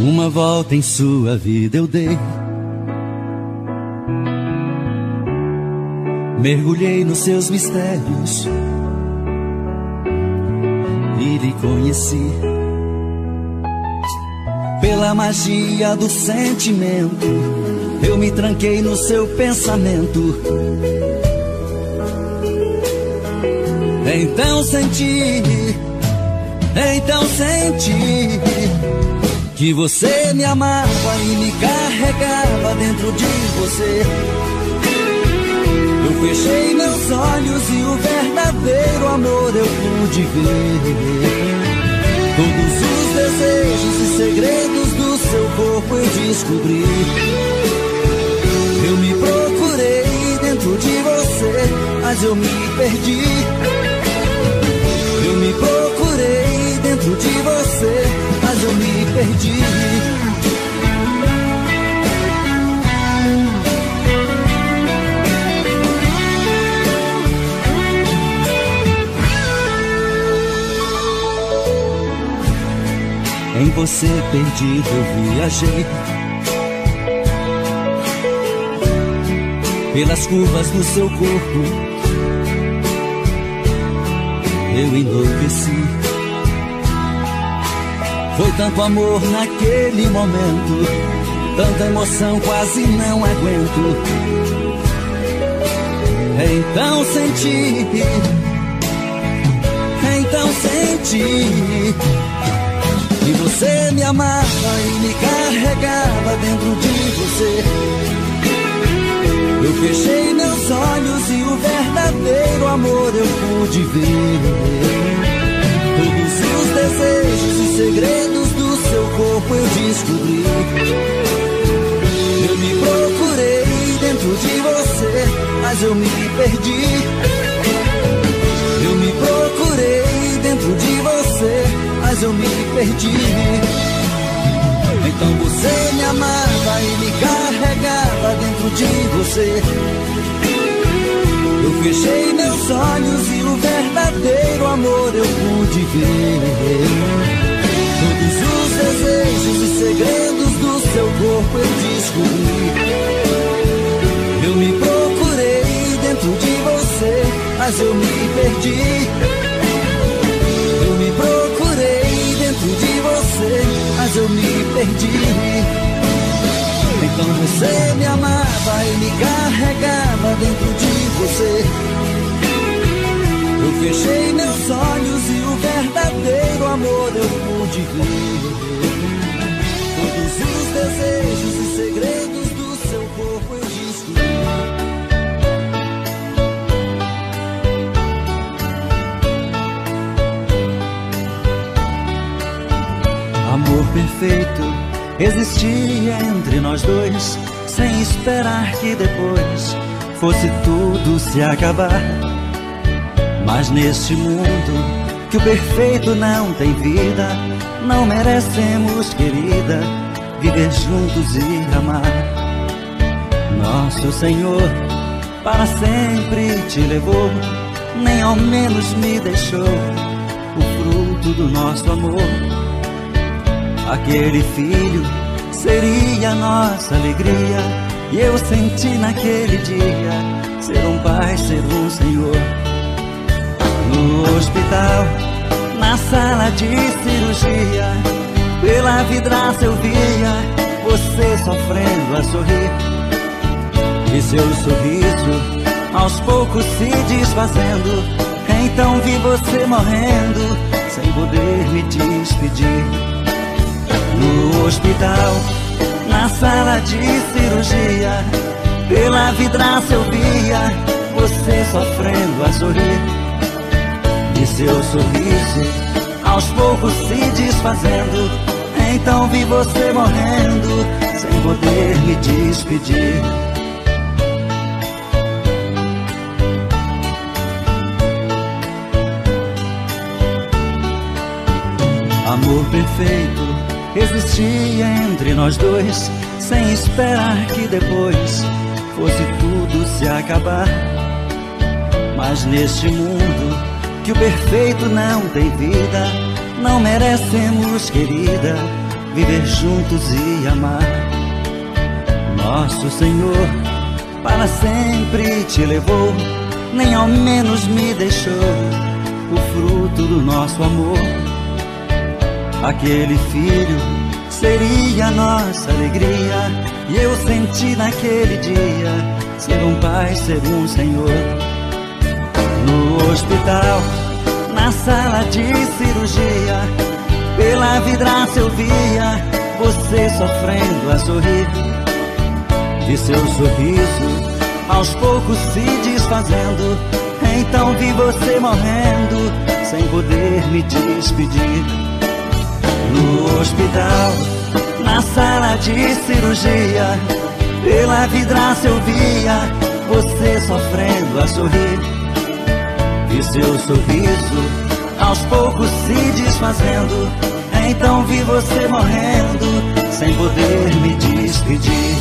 Uma volta em sua vida eu dei, mergulhei nos seus mistérios e lhe conheci. Pela magia do sentimento, eu me tranquei no seu pensamento. Então senti que você me amava e me carregava dentro de você. Eu fechei meus olhos e o verdadeiro amor eu pude ver. Todos os desejos e segredos do seu corpo eu descobri. Eu me procurei dentro de você, mas eu me perdi. Eu me procurei dentro de você, mas eu me perdi. Em você perdido eu viajei, pelas curvas do seu corpo eu enlouqueci. Foi tanto amor naquele momento, tanta emoção quase não aguento. Então senti que você me amava e me carregava dentro de você. Eu fechei meus olhos e o verdadeiro amor eu pude ver. Todos os desejos e segredos do seu corpo eu descobri. Eu me procurei dentro de você, mas eu me perdi. Eu me procurei dentro de você, mas eu me perdi. Então você me amava e me carregava dentro de você. Eu fechei meus olhos e o verdadeiro amor eu pude ver. Todos os desejos e segredos do seu corpo eu descobri. Eu me procurei dentro de você, mas eu me perdi. Mas eu me perdi. Então você me amava e me carregava dentro de você. Eu fechei meus olhos e o verdadeiro amor eu pude ver. Todos os desejos e segredos do seu corpo eu descobri. Amor perfeito existia entre nós dois, sem esperar que depois fosse tudo se acabar. Mas neste mundo que o perfeito não tem vida, não merecemos, querida, viver juntos e amar. Nosso Senhor para sempre te levou, nem ao menos me deixou o fruto do nosso amor. Aquele filho seria nossa alegria, e eu senti naquele dia ser um pai, ser um senhor. No hospital, na sala de cirurgia, pela vidraça eu via você sofrendo a sorrir, e seu sorriso aos poucos se desfazendo. Então vi você morrendo, sem poder me despedir. No hospital, na sala de cirurgia, pela vidraça eu via você sofrendo a sorrir, e seu sorriso aos poucos se desfazendo. Então vi você morrendo, sem poder me despedir. Amor perfeito existia entre nós dois, sem esperar que depois fosse tudo se acabar. Mas neste mundo que o perfeito não tem vida, não merecemos, querida, viver juntos e amar. Nosso Senhor para sempre te levou, nem ao menos me deixou o fruto do nosso amor. Aquele filho seria nossa alegria, e eu senti naquele dia ser um pai, ser um Senhor. No hospital, na sala de cirurgia, pela vidraça eu via você sofrendo a sorrir. De seu sorriso aos poucos se desfazendo, então vi você morrendo sem poder me despedir. No hospital, na sala de cirurgia, pela vidraça eu via você sofrendo a sorrir. Vi seu sorriso aos poucos se desfazendo, então vi você morrendo sem poder me despedir.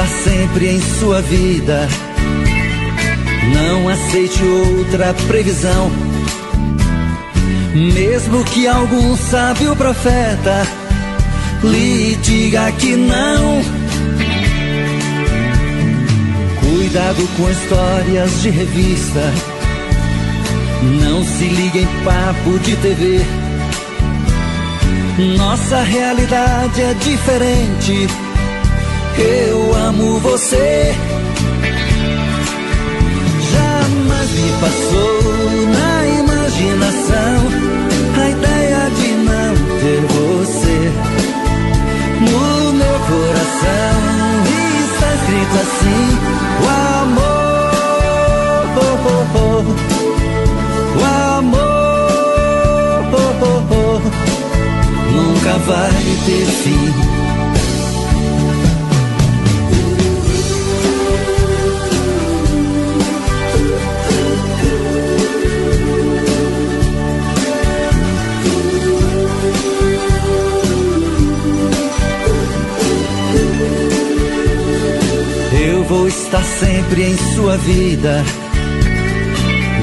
estar sempre em sua vida. Não aceite outra previsão, mesmo que algum sábio profeta lhe diga que não. Cuidado com histórias de revista, não se ligue em papo de TV. Nossa realidade é diferente. Eu amo você. Jamais me passou na imaginação a ideia de não ter você. No meu coração está escrito assim: o amor, o amor nunca vai ter fim. Vou estar sempre em sua vida.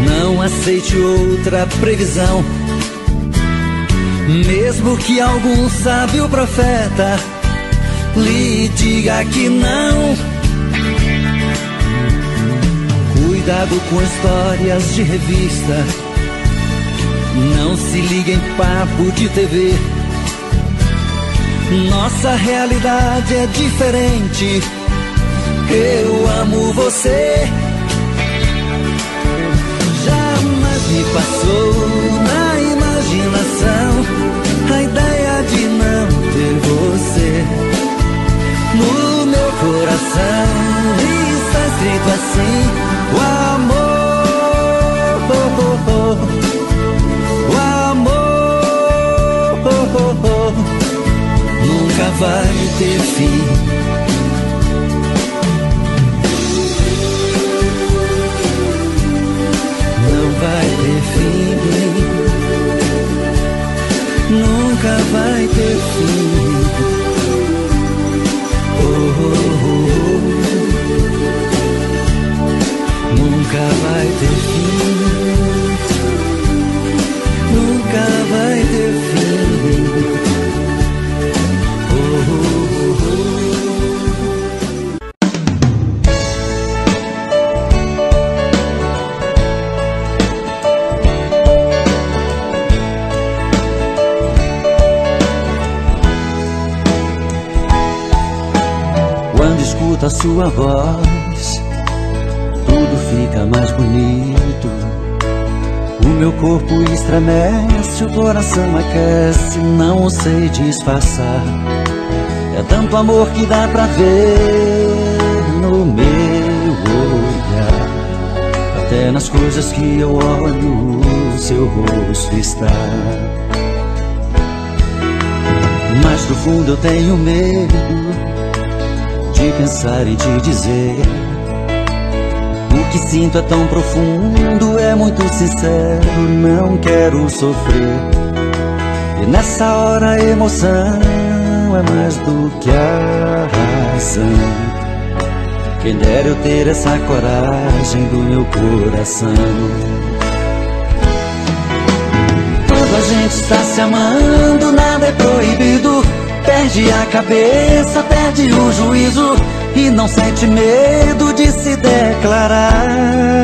Não aceite outra previsão, mesmo que algum sábio profeta lhe diga que não. Cuidado com histórias de revista, não se ligue em papo de TV. Nossa realidade é diferente. Eu amo você. Jamais me passou na imaginação a ideia de não ter você. No meu coração está escrito assim: o amor, o amor nunca vai ter fim. Vai ter fim, nunca vai ter fim. Oh, oh, oh. Nunca vai ter fim, nunca vai ter fim. Oh, oh, oh. A sua voz, tudo fica mais bonito. O meu corpo estremece, o coração aquece, não sei disfarçar. É tanto amor que dá pra ver no meu olhar. Até nas coisas que eu olho, seu rosto está. Mas do fundo eu tenho medo de pensar e te dizer. O que sinto é tão profundo, é muito sincero, não quero sofrer. E nessa hora a emoção é mais do que a razão. Quem dera eu ter essa coragem do meu coração. Quando a gente está se amando, nada é proibido. Perde a cabeça, perde o juízo e não sente medo de se declarar.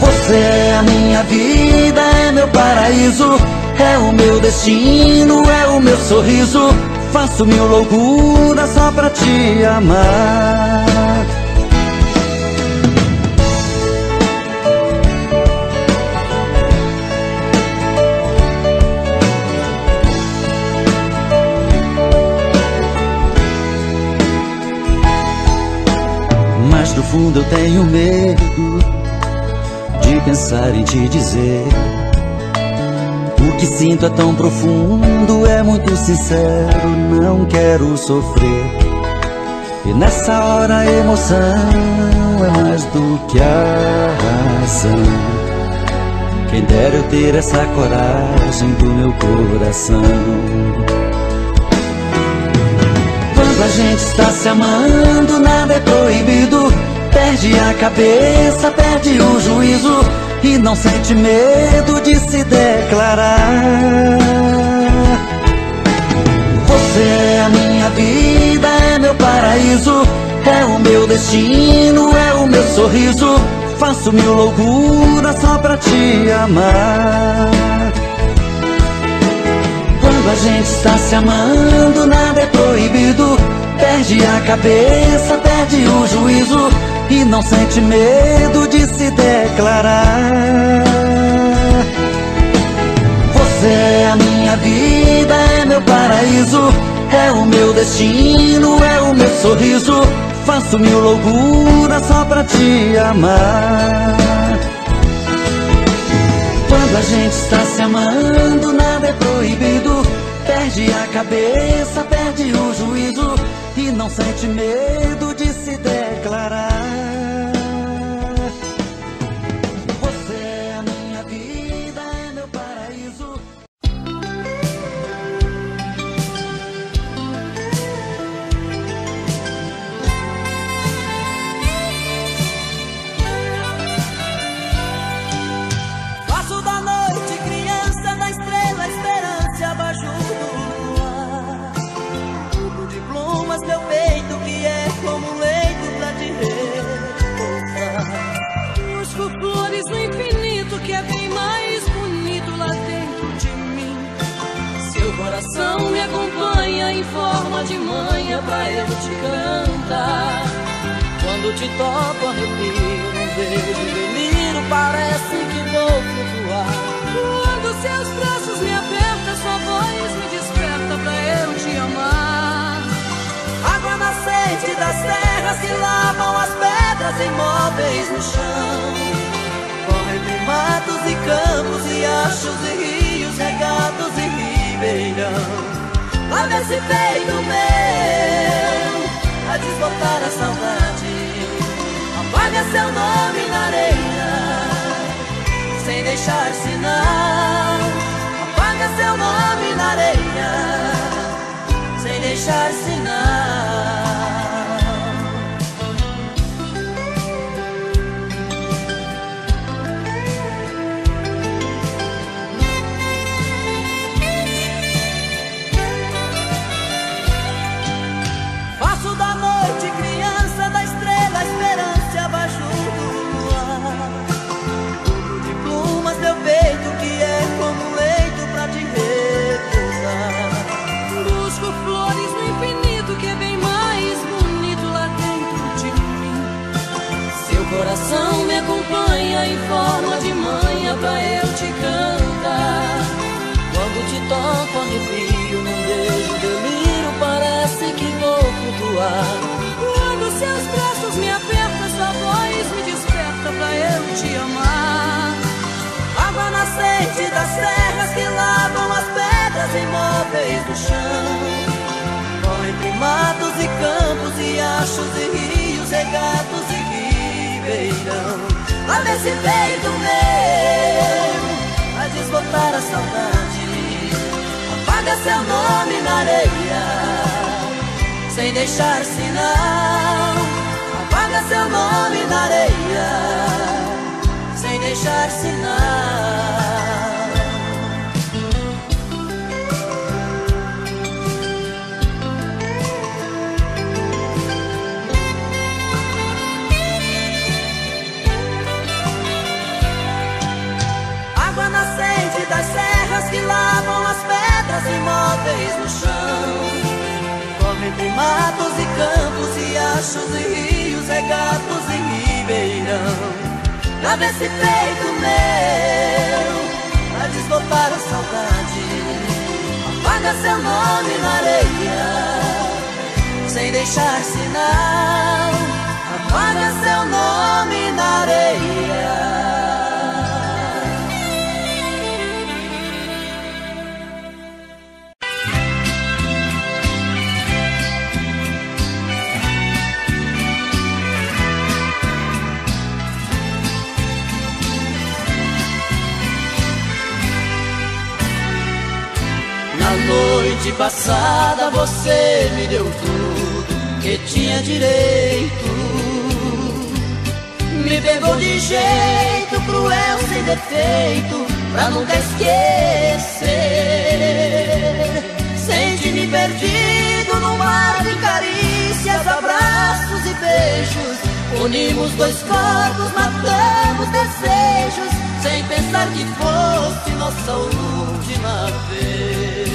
Você é a minha vida, é meu paraíso, é o meu destino, é o meu sorriso. Faço mil loucuras só pra te amar. No fundo eu tenho medo de pensar em te dizer. O que sinto é tão profundo, é muito sincero, não quero sofrer. E nessa hora a emoção é mais do que a razão. Quem dera eu ter essa coragem do meu coração. quando a gente está se amando, nada é proibido. Perde a cabeça, perde o juízo e não sente medo de se declarar. Você é a minha vida, é meu paraíso, é o meu destino, é o meu sorriso. Faço mil loucuras só pra te amar. Quando a gente está se amando, nada é proibido. Perde a cabeça, perde o juízo e não sente medo de se declarar. Você é a minha vida, é meu paraíso, é o meu destino, é o meu sorriso. Faço mil loucuras só pra te amar. Quando a gente está se amando, nada é proibido. Perde a cabeça, perde o juízo e não sente medo de se declarar. Me acompanha em forma de manha pra eu te cantar. Quando te toco arrepio, um beijo delírio, parece que vou flutuar. Quando seus braços me apertam, sua voz me desperta pra eu te amar. Água nascente das terras que lavam as pedras imóveis no chão. Corre por matos e campos, riachos e rios, regados e rios. Lava esse peito meu a desbotar a saudade. Apaga seu nome na areia sem deixar sinal. Apaga seu nome na areia sem deixar sinal. Me acompanha em forma de manha pra eu te cantar. Quando te toco arrepio, num beijo delírio, parece que vou flutuar. Quando seus braços me apertam, sua voz me desperta pra eu te amar. Água nascente das terras que lavam as pedras imóveis do chão. Corre entre matos e campos, riachos e rios, regatos e rios. Lava esse peito meu a desbotar a saudade. Apaga seu nome na areia sem deixar sinal. Apaga seu nome na areia sem deixar sinal. Das serras que lavam as pedras imóveis no chão. Corre entre matos e campos, riachos e rios, regatos e ribeirão. Lava esse peito meu a desbotar a saudade. Apaga seu nome na areia sem deixar sinal. Apaga seu nome na areia. Noite passada você me deu tudo. que tinha direito. Me pegou de jeito cruel, sem defeito, pra nunca esquecer. Sente-me perdido num mar de carícias, abraços e beijos. Unimos dois corpos, matamos desejos, sem pensar que fosse nossa última vez.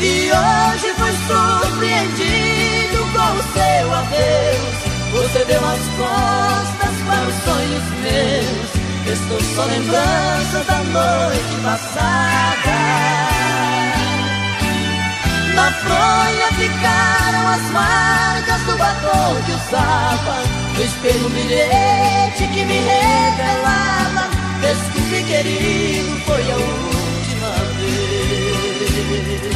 E hoje fui surpreendido com o seu adeus. Você deu as costas para os sonhos meus. Estou só lembranças da noite passada. Na fronha ficaram as marcas do batom que usava. No espelho, um bilhete que me revelava. Desculpe, querido, foi a última vez.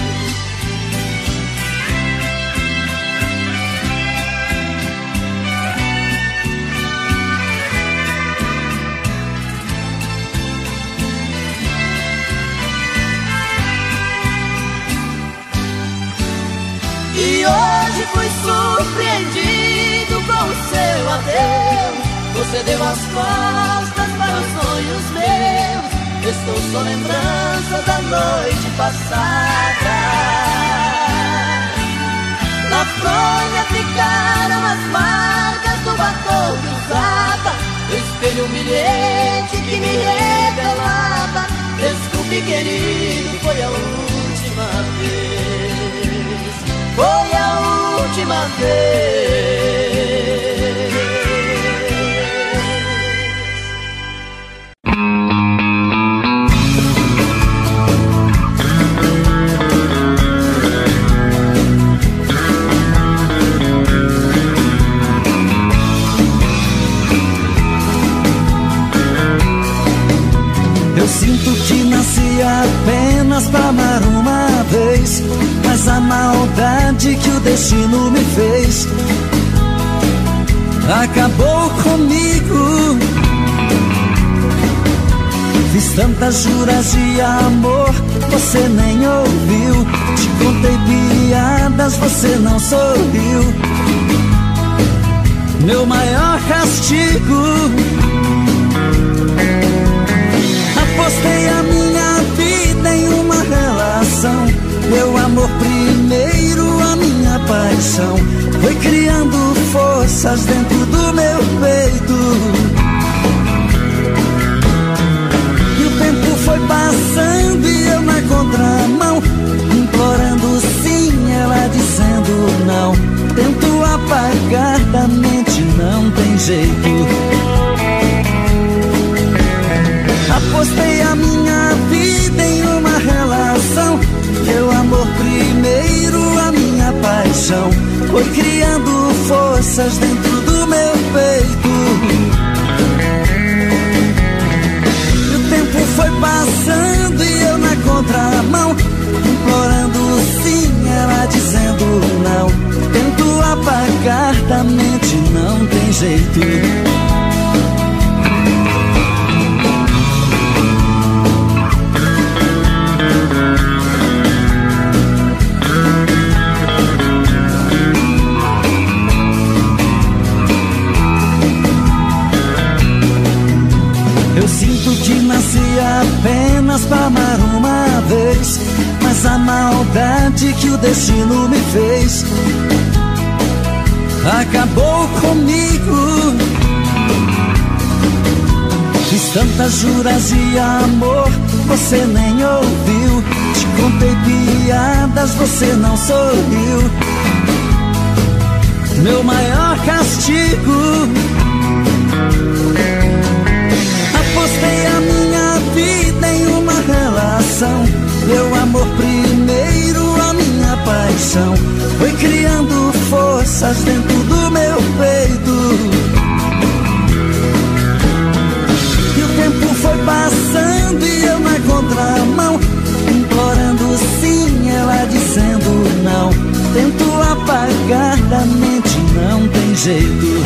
E hoje fui surpreendido com o seu adeus. Você deu as costas para os sonhos meus. Estou só lembrança da noite passada. Na fronha ficaram as marcas do batom que usava. No espelho, um bilhete que me revelava. Desculpe, querido, foi a última vez. Foi a última vez. Eu sinto que nasci apenas pra amar uma vez, mas a maldade que o destino me fez acabou comigo. Fiz tantas juras de amor, você nem ouviu. Te contei piadas, você não sorriu. Meu maior castigo. Apostei a minha vida em uma relação. Meu amor primeiro, a minha paixão foi criando forças dentro do meu peito. E o tempo foi passando e eu na contramão, implorando sim, ela dizendo não. Tento apagar da mente, não tem jeito. Apostei a minha vida em uma relação. Meu amor primeiro, a minha paixão foi criando forças dentro do meu peito. E o tempo foi passando e eu na contramão, implorando sim, ela dizendo não. Tento apagar da mente, não tem jeito. Que nasci apenas pra amar uma vez, mas a maldade que o destino me fez acabou comigo. Fiz tantas juras de amor, você nem ouviu. Te contei piadas, você não sorriu. Meu maior castigo. Apostei a minha vida em uma relação. Meu amor primeiro, a minha paixão foi criando forças dentro do meu peito. E o tempo foi passando e eu na contramão, implorando sim, ela dizendo não. Tento apagar da mente, não tem jeito.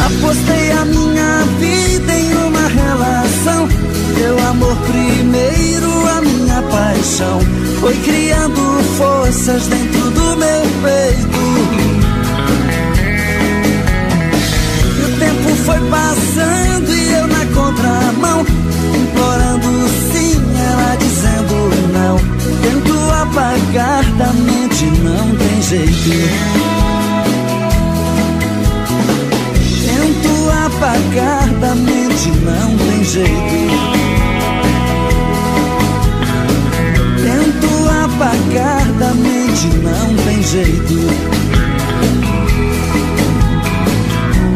Apostei a minha vida em uma relação. Meu amor primeiro, a minha minha paixão foi criando forças dentro do meu peito. E o tempo foi passando e eu na contramão, implorando sim, ela dizendo não. Tento apagar da mente, não tem jeito. Tento apagar da mente, não tem jeito. Tento apagar da mente, não tem jeito.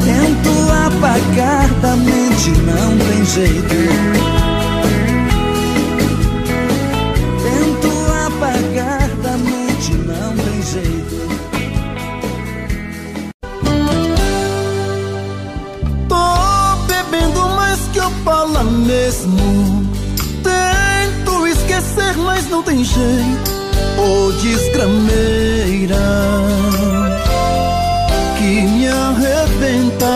Tento apagar da mente, não tem jeito. Tento apagar da mente, não tem jeito. Fala mesmo, tento esquecer, mas não tem jeito. Ô desgrameira, que me arrebenta.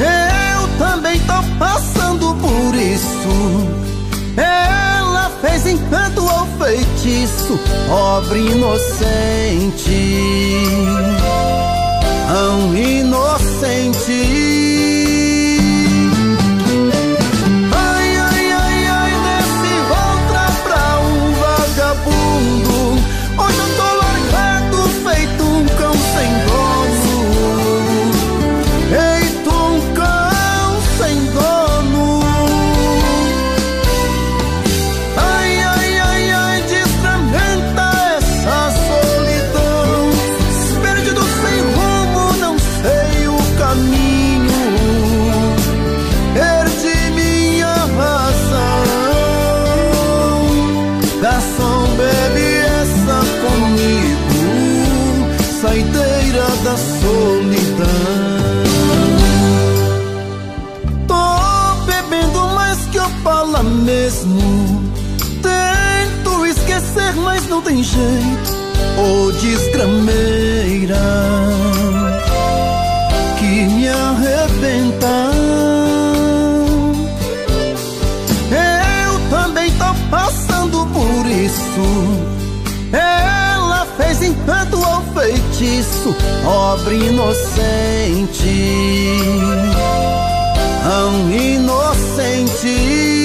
Eu também tô passando por isso. Ela fez encanto ao feitiço, pobre inocente, um inocente. Tento esquecer, mas não tem jeito. Ô desgrameira, que me arrebenta. Eu também tô passando por isso. Ela fez encanto ao feitiço, pobre inocente, um inocente.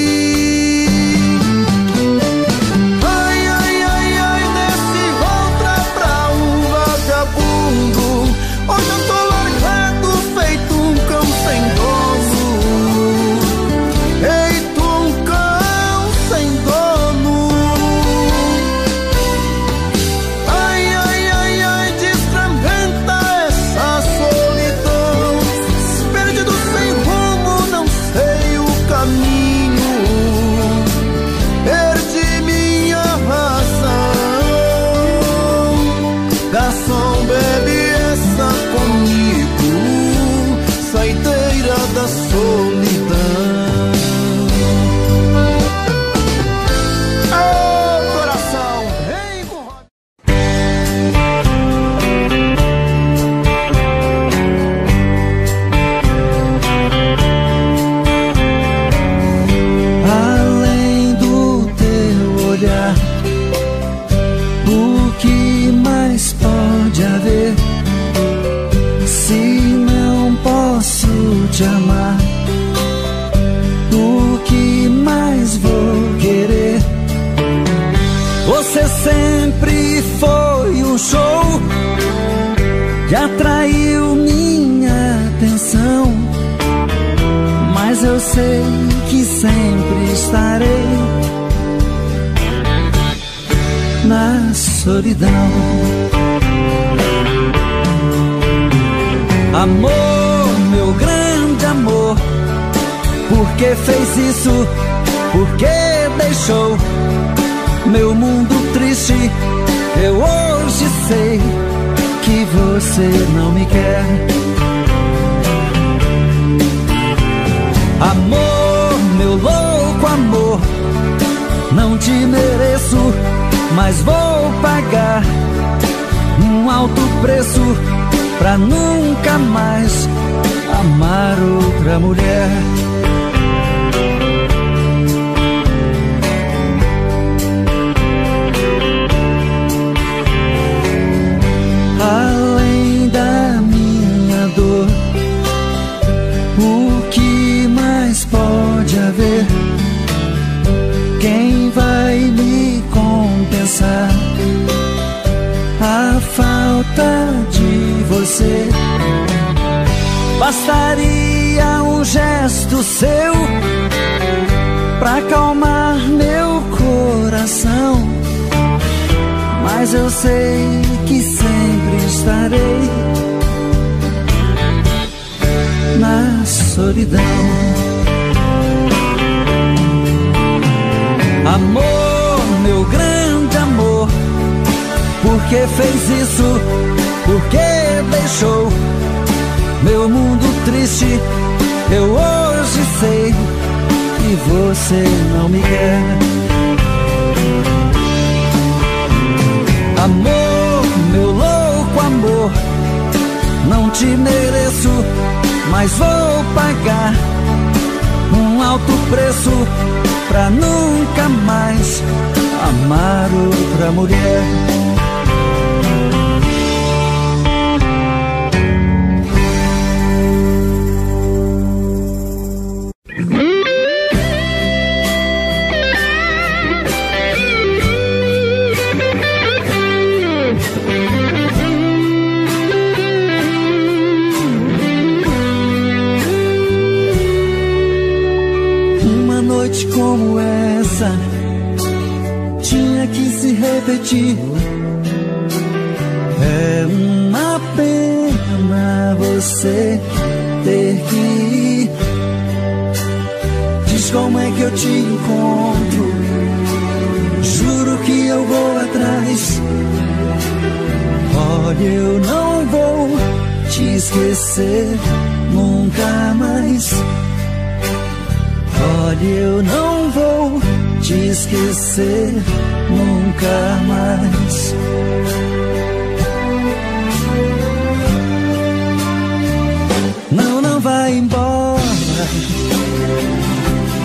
falta de você. Bastaria um gesto seu pra acalmar meu coração, mas eu sei que sempre estarei na solidão. Amor, meu grande amor, por que fez isso? Por que deixou meu mundo triste? Eu hoje sei que você não me quer. Amor, meu louco amor, não te mereço, mas vou pagar um alto preço pra nunca mais amar outra mulher. Como essa tinha que se repetir. É uma pena você ter que ir. Diz como é que eu te encontro. Juro que eu vou atrás. Olha, eu não vou te esquecer nunca mais. Olha, eu não vou te esquecer nunca mais. Não, não vai embora,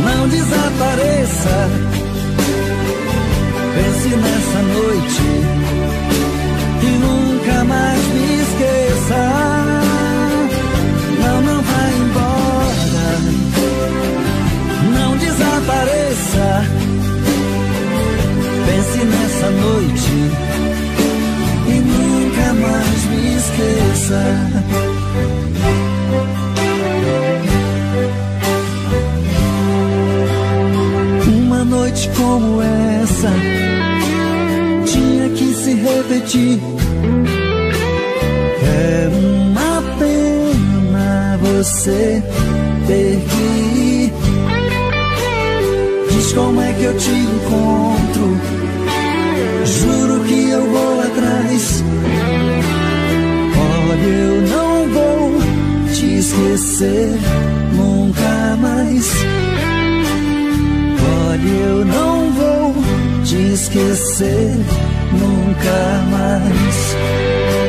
não desapareça. Pense nessa noite e nunca mais me esqueça. Desapareça, pense nessa noite e nunca mais me esqueça. Uma noite como essa tinha que se repetir. É uma pena você ter que ir. Como é que eu te encontro? Juro que eu vou atrás. Olha, eu não vou te esquecer nunca mais. Olha, eu não vou te esquecer nunca mais.